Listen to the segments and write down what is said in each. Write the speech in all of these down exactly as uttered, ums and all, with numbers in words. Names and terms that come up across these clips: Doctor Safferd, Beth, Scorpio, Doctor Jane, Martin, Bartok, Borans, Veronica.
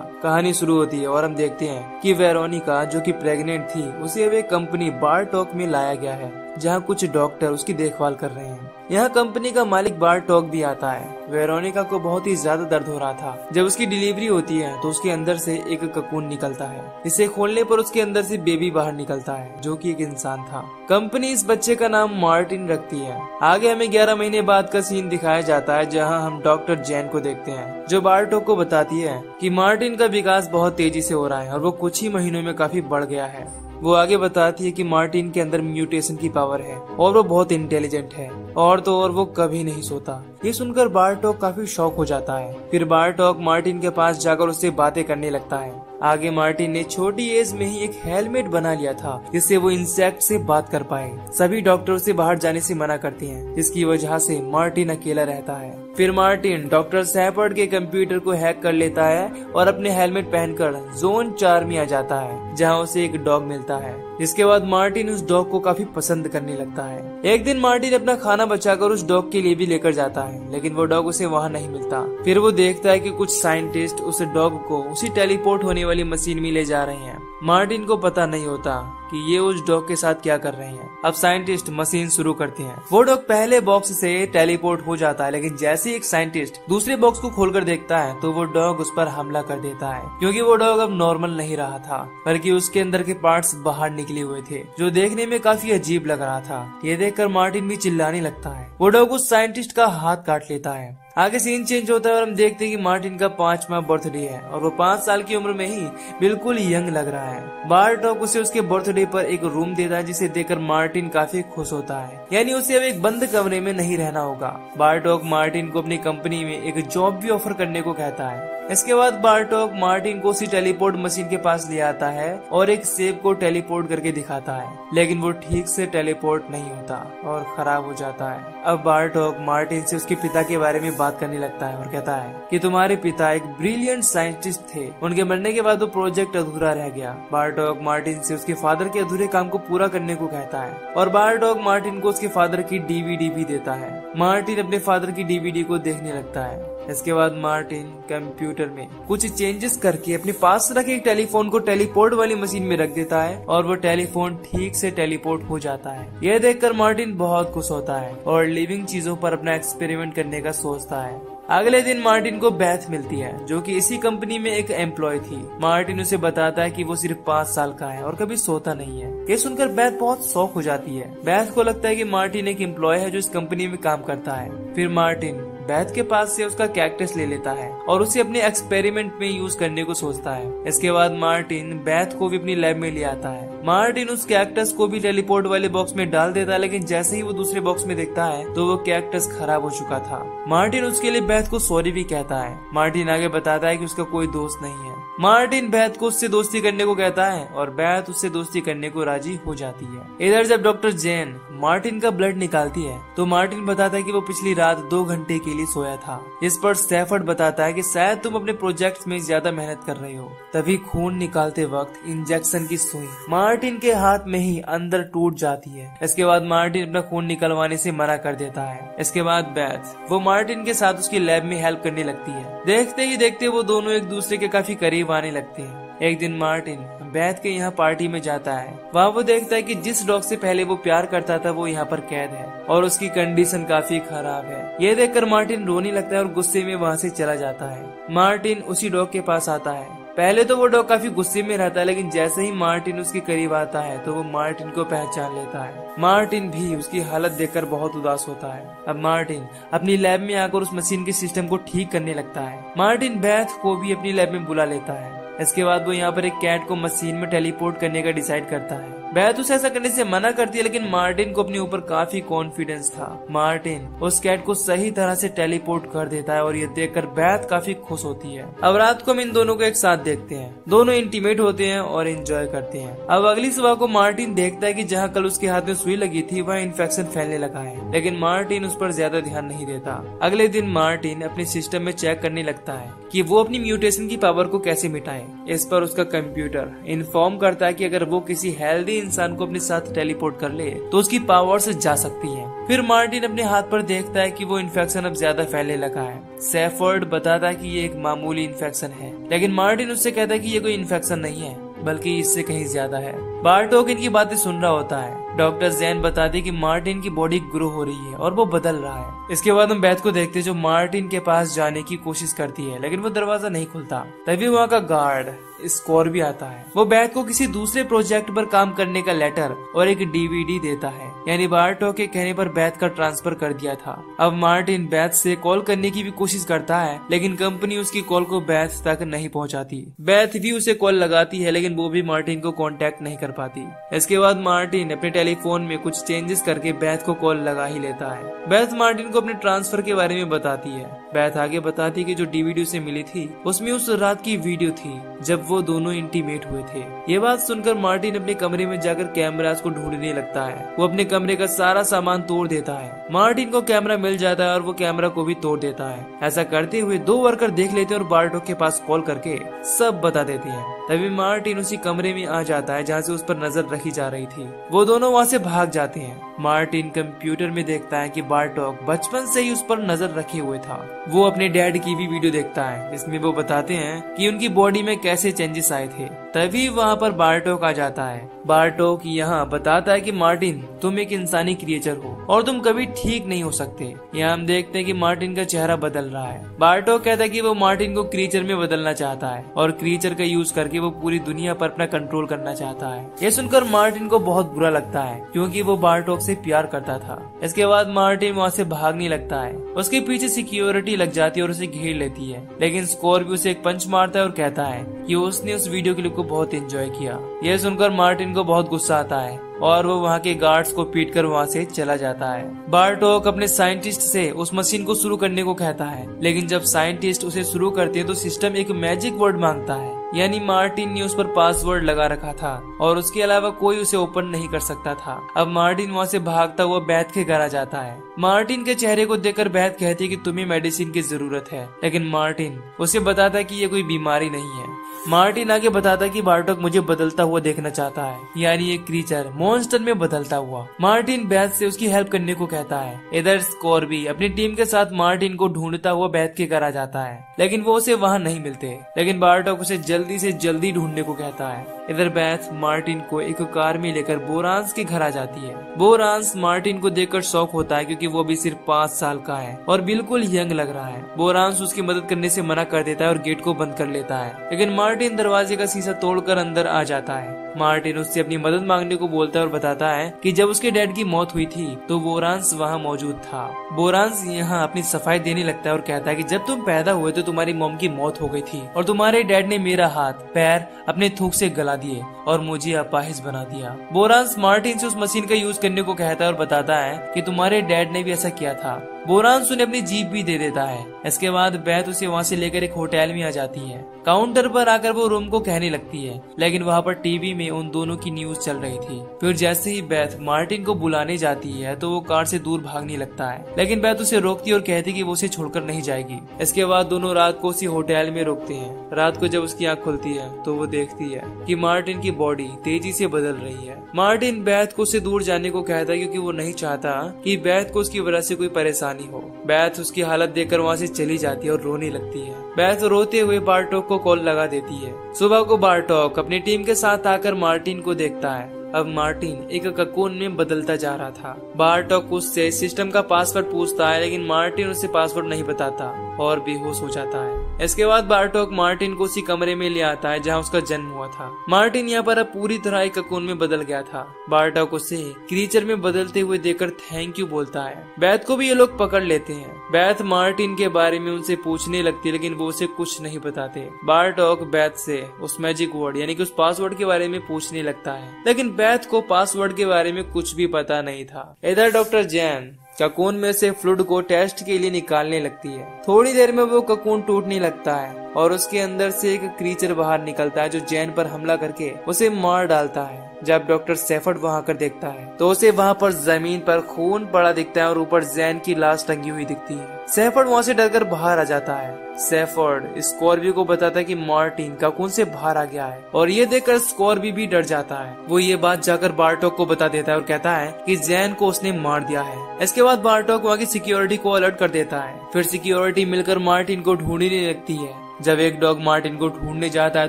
कहानी शुरू होती है और हम देखते हैं कि वेरोनिका जो कि प्रेग्नेंट थी उसे अब एक कंपनी बारटॉक में लाया गया है जहां कुछ डॉक्टर उसकी देखभाल कर रहे हैं। यहाँ कंपनी का मालिक बारटॉक भी आता है। वेरोनिका को बहुत ही ज्यादा दर्द हो रहा था। जब उसकी डिलीवरी होती है तो उसके अंदर से एक ककून निकलता है। इसे खोलने पर उसके अंदर से बेबी बाहर निकलता है जो कि एक इंसान था। कंपनी इस बच्चे का नाम मार्टिन रखती है। आगे हमें ग्यारह महीने बाद का सीन दिखाया जाता है जहाँ हम डॉक्टर जैन को देखते हैं जो बारटॉक को बताती है कि मार्टिन का विकास बहुत तेजी से हो रहा है और वो कुछ ही महीनों में काफी बढ़ गया है। वो आगे बताती है कि मार्टिन के अंदर म्यूटेशन की पावर है और वो बहुत इंटेलिजेंट है और तो और वो कभी नहीं सोता। ये सुनकर बारटॉक काफी शॉक हो जाता है। फिर बारटॉक मार्टिन के पास जाकर उससे बातें करने लगता है। आगे मार्टिन ने छोटी एज में ही एक हेलमेट बना लिया था जिससे वो इंसेक्ट से बात कर पाए। सभी डॉक्टर उसे बाहर जाने से मना करती हैं, जिसकी वजह से मार्टिन अकेला रहता है। फिर मार्टिन डॉक्टर सैफर्ड के कंप्यूटर को हैक कर लेता है और अपने हेलमेट पहनकर जोन चार में आ जाता है जहां उसे एक डॉग मिलता है। जिसके बाद मार्टिन उस डॉग को काफी पसंद करने लगता है। एक दिन मार्टिन अपना खाना बचाकर उस डॉग के लिए भी लेकर जाता है लेकिन वो डॉग उसे वहाँ नहीं मिलता। फिर वो देखता है कि कुछ साइंटिस्ट उस डॉग को उसी टेलीपोर्ट होने वाली मशीन में ले जा रहे हैं। मार्टिन को पता नहीं होता कि ये उस डॉग के साथ क्या कर रहे हैं। अब साइंटिस्ट मशीन शुरू करते हैं। वो डॉग पहले बॉक्स से टेलीपोर्ट हो जाता है लेकिन जैसे एक साइंटिस्ट दूसरे बॉक्स को खोलकर देखता है तो वो डॉग उस पर हमला कर देता है क्योंकि वो डॉग अब नॉर्मल नहीं रहा था बल्कि उसके अंदर के पार्ट्स बाहर निकले हुए थे जो देखने में काफी अजीब लग रहा था। ये देखकर मार्टिन भी चिल्लाने लगता है। वो डॉग उस साइंटिस्ट का हाथ काट लेता है। आगे सीन चेंज होता है और हम देखते हैं कि मार्टिन का पांचवा बर्थडे है और वो पांच साल की उम्र में ही बिल्कुल यंग लग रहा है। बारटॉक उसे उसके बर्थडे पर एक रूम देता है जिसे देखकर मार्टिन काफी खुश होता है। यानी उसे अब एक बंद कमरे में नहीं रहना होगा। बारटॉक मार्टिन को अपनी कंपनी में एक जॉब भी ऑफर करने को कहता है। इसके बाद बारटॉक मार्टिन को उसी टेलीपोर्ट मशीन के पास ले आता है और एक सेब को टेलीपोर्ट करके दिखाता है लेकिन वो ठीक से टेलीपोर्ट नहीं होता और खराब हो जाता है। अब बारटॉक मार्टिन से उसके पिता के बारे में बात करने लगता है और कहता है कि तुम्हारे पिता एक ब्रिलियंट साइंटिस्ट थे, उनके मरने के बाद वो प्रोजेक्ट अधूरा रह गया। बारटॉक मार्टिन से उसके फादर के अधूरे काम को पूरा करने को कहता है और बारटॉक मार्टिन को उसके फादर की डीवीडी भी देता है। मार्टिन अपने फादर की डीवीडी को देखने लगता है। इसके बाद मार्टिन कंप्यूटर में कुछ चेंजेस करके अपने पास रखे एक टेलीफोन को टेलीपोर्ट वाली मशीन में रख देता है और वो टेलीफोन ठीक से टेलीपोर्ट हो जाता है। यह देखकर मार्टिन बहुत खुश होता है और लिविंग चीजों पर अपना एक्सपेरिमेंट करने का सोचता है। अगले दिन मार्टिन को बेथ मिलती है जो कि इसी कंपनी में एक एम्प्लॉय थी। मार्टिन उसे बताता है कि वो सिर्फ पाँच साल का है और कभी सोता नहीं है। ये सुनकर बेथ बहुत शॉक हो जाती है। बेथ को लगता है कि मार्टिन एक एम्प्लॉय है जो इस कंपनी में काम करता है। फिर मार्टिन बेथ के पास से उसका कैक्टस ले लेता है और उसे अपने एक्सपेरिमेंट में यूज करने को सोचता है। इसके बाद मार्टिन बेथ को भी अपनी लैब में ले आता है। मार्टिन उस कैक्टस को भी टेलीपोर्ट वाले बॉक्स में डाल देता है लेकिन जैसे ही वो दूसरे बॉक्स में देखता है तो वो कैक्टस खराब हो चुका था। मार्टिन उसके लिए बेथ को सॉरी भी कहता है। मार्टिन आगे बताता है कि उसका कोई दोस्त नहीं है। मार्टिन बेथ को उससे दोस्ती करने को कहता है और बेथ उससे दोस्ती करने को राजी हो जाती है। इधर जब डॉक्टर जैन मार्टिन का ब्लड निकालती है तो मार्टिन बताता है कि वो पिछली रात दो घंटे के लिए सोया था। इस पर सैफर्ड बताता है कि शायद तुम अपने प्रोजेक्ट में ज्यादा मेहनत कर रहे हो। तभी खून निकालते वक्त इंजेक्शन की सुई मार्टिन के हाथ में ही अंदर टूट जाती है। इसके बाद मार्टिन अपना खून निकलवाने से मना कर देता है। इसके बाद बेथ वो मार्टिन के साथ उसकी लैब में हेल्प करने लगती है। देखते ही देखते वो दोनों एक दूसरे के काफी करीब आने लगते हैं। एक दिन मार्टिन बेथ के यहाँ पार्टी में जाता है। वहाँ वो देखता है कि जिस डॉग से पहले वो प्यार करता था वो यहाँ पर कैद है और उसकी कंडीशन काफी खराब है। ये देखकर मार्टिन रोने लगता है और गुस्से में वहाँ से चला जाता है। मार्टिन उसी डॉग के पास आता है। पहले तो वो डॉग काफी गुस्से में रहता है लेकिन जैसे ही मार्टिन उसके करीब आता है तो वो मार्टिन को पहचान लेता है। मार्टिन भी उसकी हालत देखकर बहुत उदास होता है। अब मार्टिन अपनी लैब में आकर उस मशीन के सिस्टम को ठीक करने लगता है। मार्टिन बेथ को भी अपनी लैब में बुला लेता है। इसके बाद वो यहाँ पर एक कैट को मशीन में टेलीपोर्ट करने का डिसाइड करता है। बेथ उसे ऐसा करने से मना करती है लेकिन मार्टिन को अपने ऊपर काफी कॉन्फिडेंस था। मार्टिन उस कैट को सही तरह से टेलीपोर्ट कर देता है और ये देखकर बेथ काफी खुश होती है। अब रात को हम इन दोनों को एक साथ देखते हैं। दोनों इंटीमेट होते हैं और एंजॉय करते हैं। अब अगली सुबह को मार्टिन देखता है कि जहाँ कल उसके हाथ में सुई लगी थी वहाँ इन्फेक्शन फैलने लगा है लेकिन मार्टिन उस पर ज्यादा ध्यान नहीं देता। अगले दिन मार्टिन अपने सिस्टम में चेक करने लगता है कि वो अपनी म्यूटेशन की पावर को कैसे मिटाए। इस पर उसका कंप्यूटर इन्फॉर्म करता है कि अगर वो किसी हेल्दी इंसान को अपने साथ टेलीपोर्ट कर ले तो उसकी पावर से जा सकती है। फिर मार्टिन अपने हाथ पर देखता है कि वो इन्फेक्शन अब ज्यादा फैलने लगा है। सैफर्ड बताता है कि ये एक मामूली इन्फेक्शन है, लेकिन मार्टिन उससे कहता है कि ये कोई इन्फेक्शन नहीं है बल्कि इससे कहीं ज्यादा है। बार्टोक इनकी बातें सुन रहा होता है। डॉक्टर जैन बताती है कि मार्टिन की बॉडी ग्रो हो रही है और वो बदल रहा है। इसके बाद हम बेथ को देखते हैं जो मार्टिन के पास जाने की कोशिश करती है, लेकिन वो दरवाजा नहीं खुलता। तभी वहाँ का गार्ड स्कॉर्पियो आता है। वो बेथ को किसी दूसरे प्रोजेक्ट पर काम करने का लेटर और एक डीवीडी देता है, यानी बार्टोक के कहने पर बेथ का ट्रांसफर कर दिया था। अब मार्टिन बेथ से कॉल करने की भी कोशिश करता है, लेकिन कंपनी उसकी कॉल को बेथ तक नहीं पहुँचाती। बेथ भी उसे कॉल लगाती है, लेकिन वो भी मार्टिन को कॉन्टेक्ट नहीं कर पाती। इसके बाद मार्टिन अपने टेलीफोन में कुछ चेंजेस करके बेथ को कॉल लगा ही लेता है। बेथ मार्टिन को अपने ट्रांसफर के बारे में बताती है। बेथ आगे बताती है कि जो डीवीडी उसे मिली थी उसमें उस रात की वीडियो थी जब वो दोनों इंटीमेट हुए थे। ये बात सुनकर मार्टिन अपने कमरे में जाकर कैमरास को ढूंढने लगता है। वो अपने कमरे का सारा सामान तोड़ देता है। मार्टिन को कैमरा मिल जाता है और वो कैमरा को भी तोड़ देता है। ऐसा करते हुए दो वर्कर देख लेते हैं और बार्टोक के पास कॉल करके सब बता देते हैं। तभी मार्टिन उसी कमरे में आ जाता है जहाँ से उस पर नजर रखी जा रही थी। वो दोनों वहाँ से भाग जाते हैं। मार्टिन कंप्यूटर में देखता है कि बार्टोक बचपन से ही उस पर नजर रखे हुए था। वो अपने डैड की भी वीडियो देखता है, इसमें वो बताते हैं कि उनकी बॉडी में कैसे चेंजेस आए थे। तभी वहाँ पर बार्टोक आ जाता है। बार्टोक यहाँ बताता है कि मार्टिन तुम एक इंसानी क्रिएचर हो और तुम कभी ठीक नहीं हो सकते। यहाँ हम देखते हैं कि मार्टिन का चेहरा बदल रहा है। बार्टोक कहता है कि वो मार्टिन को क्रिएचर में बदलना चाहता है और क्रिएचर का यूज करके वो पूरी दुनिया पर अपना कंट्रोल करना चाहता है। ये सुनकर मार्टिन को बहुत बुरा लगता है क्योंकि वो बार्टोक से प्यार करता था। इसके बाद मार्टिन वहाँ से भागने लगता है। उसके पीछे सिक्योरिटी लग जाती है और उसे घेर लेती है, लेकिन स्कॉर्पियो उसे एक पंच मारता है और कहता है कि उसने उस वीडियो क्लिप को बहुत एंजॉय किया। यह सुनकर मार्टिन को बहुत गुस्सा आता है और वो वहाँ के गार्ड्स को पीटकर वहाँ से चला जाता है। बार्टोक अपने साइंटिस्ट से उस मशीन को शुरू करने को कहता है, लेकिन जब साइंटिस्ट उसे शुरू करते हैं तो सिस्टम एक मैजिक वर्ड मांगता है, यानी मार्टिन ने उस पर पासवर्ड लगा रखा था और उसके अलावा कोई उसे ओपन नहीं कर सकता था। अब मार्टिन वहाँ से भागता हुआ बेथ के घर आ जाता है। मार्टिन के चेहरे को देखकर बेथ कहती है कि तुम्हें मेडिसिन की जरूरत है, लेकिन मार्टिन उसे बताता है कि ये कोई बीमारी नहीं है। मार्टिन आगे बताता है कि बार्टोक मुझे बदलता हुआ देखना चाहता है, यानी एक क्रीचर मॉन्स्टर में बदलता हुआ। मार्टिन बेथ से उसकी हेल्प करने को कहता है। इधर स्कॉर्पियो अपनी टीम के साथ मार्टिन को ढूंढता हुआ बेथ के घर आ जाता है, लेकिन वो उसे वहाँ नहीं मिलते। लेकिन बार्टोक उसे जल्दी से जल्दी ढूंढने को कहता है। इधर बेथ मार्टिन को एक कार में लेकर बोरांस के घर आ जाती है। बोरांस मार्टिन को देखकर शौक होता है क्योंकि वो भी सिर्फ पाँच साल का है और बिल्कुल यंग लग रहा है। बोरांस उसकी मदद करने से मना कर देता है और गेट को बंद कर लेता है, लेकिन मार्टिन दरवाजे का शीशा तोड़कर अंदर आ जाता है। मार्टिन उससे अपनी मदद मांगने को बोलता है और बताता है कि जब उसके डैड की मौत हुई थी तो बोरांस वहाँ मौजूद था। बोरांस यहाँ अपनी सफाई देने लगता है और कहता है कि जब तुम पैदा हुए तो तुम्हारी मॉम की मौत हो गई थी और तुम्हारे डैड ने मेरा हाथ पैर अपने थूक से गला दिए और मुझे अपाहिज बना दिया। बोरांस मार्टिन से उस मशीन का यूज करने को कहता है और बताता है कि तुम्हारे डैड ने भी ऐसा किया था। बोरांस उन्हें अपनी जीप भी दे देता है। इसके बाद बेथ उसे वहाँ से लेकर एक होटल में आ जाती है। काउंटर पर आकर वो रूम को कहने लगती है, लेकिन वहाँ पर टीवी में उन दोनों की न्यूज चल रही थी। फिर जैसे ही बेथ मार्टिन को बुलाने जाती है तो वो कार से दूर भागने लगता है, लेकिन बेथ उसे रोकती है और कहती है कि वो उसे छोड़कर नहीं जाएगी। इसके बाद दोनों रात को उसी होटल में रुकते हैं। रात को जब उसकी आँख खुलती है तो वो देखती है कि मार्टिन की बॉडी तेजी से बदल रही है। मार्टिन बेथ को उससे दूर जाने को कहता है क्योंकि वो नहीं चाहता कि बेथ को उसकी वजह से कोई परेशानी हो। बेथ उसकी हालत देखकर वहाँ से चली जाती है और रोने लगती है। बेथ रोते हुए बार्टोक को कॉल लगा देती है। सुबह को बार्टोक अपनी टीम के साथ आकर मार्टिन को देखता है। अब मार्टिन एक ककून में बदलता जा रहा था। बार्टोक उससे सिस्टम का पासवर्ड पूछता है, लेकिन मार्टिन उससे पासवर्ड नहीं बताता और बेहोश हो जाता है। इसके बाद बार्टोक मार्टिन को उसी कमरे में ले आता है जहां उसका जन्म हुआ था। मार्टिन यहाँ पर अब पूरी तरह एक ककून में बदल गया था। बार्टोक उसे क्रीचर में बदलते हुए देखकर थैंक यू बोलता है। बेथ को भी ये लोग पकड़ लेते हैं। बेथ मार्टिन के बारे में उनसे पूछने लगती है, लेकिन वो उसे कुछ नहीं बताते। बार्टोक बेथ से उस मैजिक वर्ड यानी कि उस पासवर्ड के बारे में पूछने लगता है, लेकिन बेथ को पासवर्ड के बारे में कुछ भी पता नहीं था। इधर डॉक्टर जैन ककून में से फ्लूड को टेस्ट के लिए निकालने लगती है। थोड़ी देर में वो ककून टूटने लगता है। और उसके अंदर से एक क्रीचर बाहर निकलता है जो जैन पर हमला करके उसे मार डालता है। जब डॉक्टर सैफर्ड वहाँ आकर देखता है तो उसे वहाँ पर जमीन पर खून पड़ा दिखता है और ऊपर जैन की लाश टंगी हुई दिखती है। सैफर्ड वहाँ से डरकर बाहर आ जाता है। सैफर्ड स्कॉर्पियो को बताता है कि मार्टिन काकून से बाहर आ गया है और ये देखकर स्कॉर्पियो भी डर जाता है। वो ये बात जाकर बार्टॉक को बता देता है और कहता है कि जैन को उसने मार दिया है। इसके बाद बार्टॉक वहाँ की सिक्योरिटी को अलर्ट कर देता है। फिर सिक्योरिटी मिलकर मार्टिन को ढूंढने लगती है। जब एक डॉग मार्टिन को ढूंढने जाता है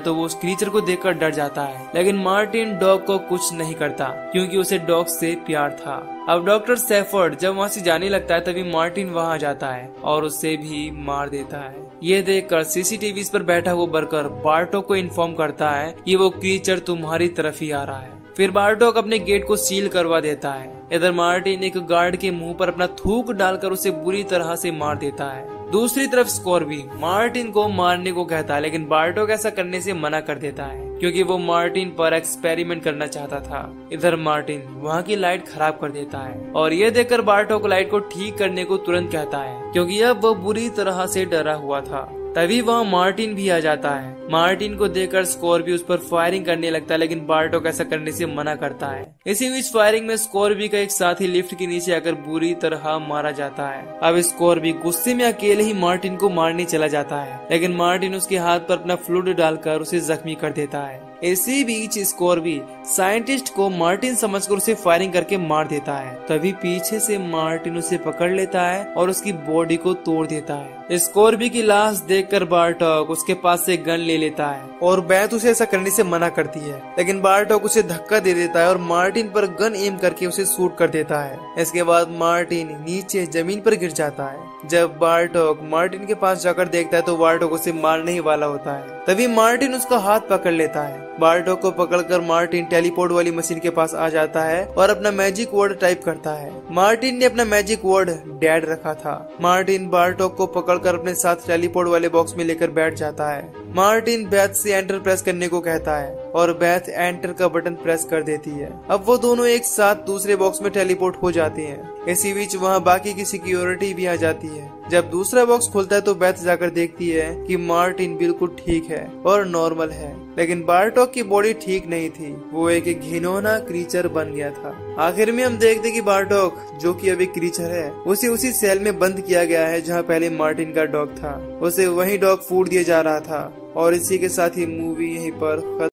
तो वो उस क्रीचर को देखकर डर जाता है, लेकिन मार्टिन डॉग को कुछ नहीं करता क्योंकि उसे डॉग से प्यार था। अब डॉक्टर सैफर्ड जब वहाँ से जाने लगता है तभी मार्टिन वहाँ आ जाता है और उसे भी मार देता है। ये देखकर सीसीटीवी पर बैठा वो बर्कर बार्टॉक को इन्फॉर्म करता है कि वो क्रीचर तुम्हारी तरफ ही आ रहा है। फिर बार्टॉक अपने गेट को सील करवा देता है। इधर मार्टिन एक गार्ड के मुंह पर अपना थूक डालकर उसे बुरी तरह से मार देता है। दूसरी तरफ स्कॉर्पियो मार्टिन को मारने को कहता है, लेकिन बार्टॉक ऐसा करने से मना कर देता है क्योंकि वो मार्टिन पर एक्सपेरिमेंट करना चाहता था। इधर मार्टिन वहाँ की लाइट खराब कर देता है और ये देखकर बार्टॉक लाइट को ठीक करने को तुरंत कहता है क्योंकि अब वो बुरी तरह से डरा हुआ था। तभी वहाँ मार्टिन भी आ जाता है। मार्टिन को देखकर स्कॉर्पियो उस पर फायरिंग करने लगता है, लेकिन बार्टॉक ऐसा करने से मना करता है। इसी बीच फायरिंग में स्कॉर्पियो का एक साथी लिफ्ट के नीचे आकर बुरी तरह मारा जाता है। अब स्कॉर्पियो गुस्से में अकेले ही मार्टिन को मारने चला जाता है, लेकिन मार्टिन उसके हाथ पर अपना फ्लूइड डालकर उसे जख्मी कर देता है। इसी बीच स्कॉर्पियो साइंटिस्ट को मार्टिन समझकर उसे फायरिंग करके मार देता है। तभी पीछे से मार्टिन उसे पकड़ लेता है और उसकी बॉडी को तोड़ देता है। स्कॉर्पियो की लाश देखकर बार्टॉक उसके पास से गन ले लेता है और बेथ उसे ऐसा करने से मना करती है, लेकिन बार्टॉक उसे धक्का दे देता है और मार्टिन पर गन एम करके उसे शूट कर देता है। इसके बाद मार्टिन नीचे जमीन पर गिर जाता है। जब बार्टॉक मार्टिन के पास जाकर देखता है तो बार्टॉक उसे मारने ही वाला होता है, तभी मार्टिन उसका हाथ पकड़ लेता है। बार्टॉक को पकड़कर मार्टिन टेलीपोर्ट वाली मशीन के पास आ जाता है और अपना मैजिक वर्ड टाइप करता है। मार्टिन ने अपना मैजिक वर्ड डैड रखा था। मार्टिन बार्टॉक को पकड़कर अपने साथ टेलीपोर्ट वाले बॉक्स में लेकर बैठ जाता है। मार्टिन बेथ से एंटर प्रेस करने को कहता है और बेथ एंटर का बटन प्रेस कर देती है। अब वो दोनों एक साथ दूसरे बॉक्स में टेलीपोर्ट हो जाते हैं। इसी बीच वहाँ बाकी की सिक्योरिटी भी आ जाती है। जब दूसरा बॉक्स खुलता है तो बेथ जाकर देखती है कि मार्टिन बिल्कुल ठीक है और नॉर्मल है, लेकिन बार्टॉक की बॉडी ठीक नहीं थी। वो एक घिनौना क्रीचर बन गया था। आखिर में हम देखते कि बार्टॉक जो कि अभी क्रीचर है उसे उसी सेल में बंद किया गया है जहाँ पहले मार्टिन का डॉग था। उसे वही डॉग फूड दिया जा रहा था और इसी के साथ ही मूवी यहीं पर